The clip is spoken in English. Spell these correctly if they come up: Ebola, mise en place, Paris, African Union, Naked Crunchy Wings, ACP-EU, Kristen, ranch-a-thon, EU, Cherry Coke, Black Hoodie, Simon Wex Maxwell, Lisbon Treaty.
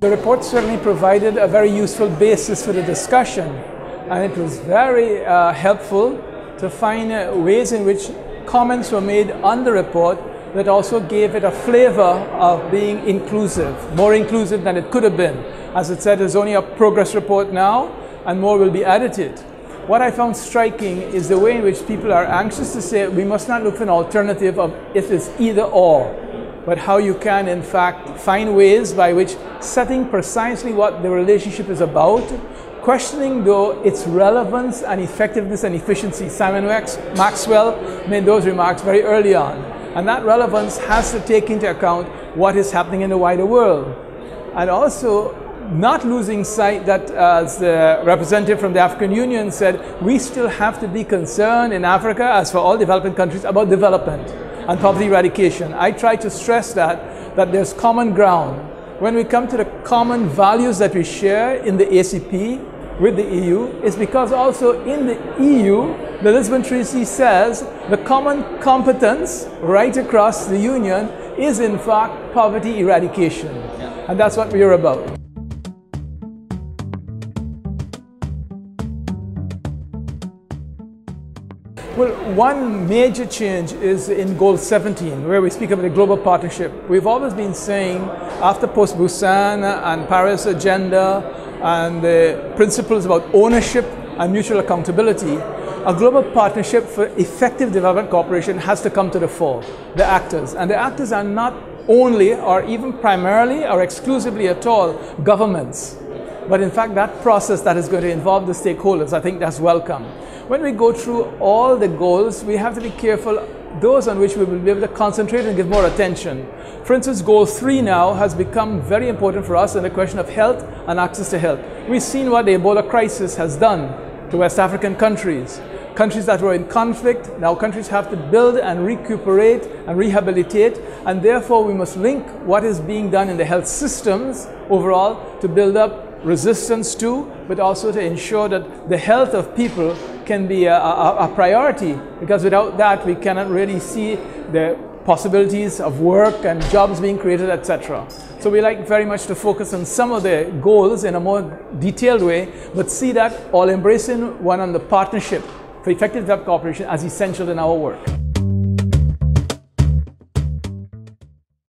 The report certainly provided a very useful basis for the discussion, and it was very helpful to find ways in which comments were made on the report that also gave it a flavor of being inclusive, more inclusive than it could have been. As it said, it's only a progress report now, and more will be added to it. What I found striking is the way in which people are anxious to say we must not look for an alternative of if it's either or, but how you can in fact find ways by which setting precisely what the relationship is about, questioning though its relevance and effectiveness and efficiency. Simon Wex Maxwell made those remarks very early on, and that relevance has to take into account what is happening in the wider world, and also not losing sight that, as the representative from the African Union said, we still have to be concerned in Africa, as for all developing countries, about development and poverty eradication. I try to stress that there's common ground. When we come to the common values that we share in the ACP with the EU, it's because also in the EU, the Lisbon Treaty says the common competence right across the Union is in fact poverty eradication. Yeah. And that's what we're about. Well, one major change is in Goal 17, where we speak about the global partnership. We've always been saying, after post-Busan and Paris agenda and the principles about ownership and mutual accountability, a global partnership for effective development cooperation has to come to the fore, the actors. And the actors are not only or even primarily or exclusively at all governments. But in fact, that process that is going to involve the stakeholders, I think that's welcome. When we go through all the goals, we have to be careful those on which we will be able to concentrate and give more attention. For instance, Goal 3 now has become very important for us in the question of health and access to health. We've seen what the Ebola crisis has done to West African countries. Countries that were in conflict, now countries have to build and recuperate and rehabilitate, and therefore we must link what is being done in the health systems overall to build up resistance to, but also to ensure that the health of people can be a priority, because without that we cannot really see the possibilities of work and jobs being created, etc. So we like very much to focus on some of the goals in a more detailed way, but see that all embracing one on the partnership for effective development cooperation as essential in our work.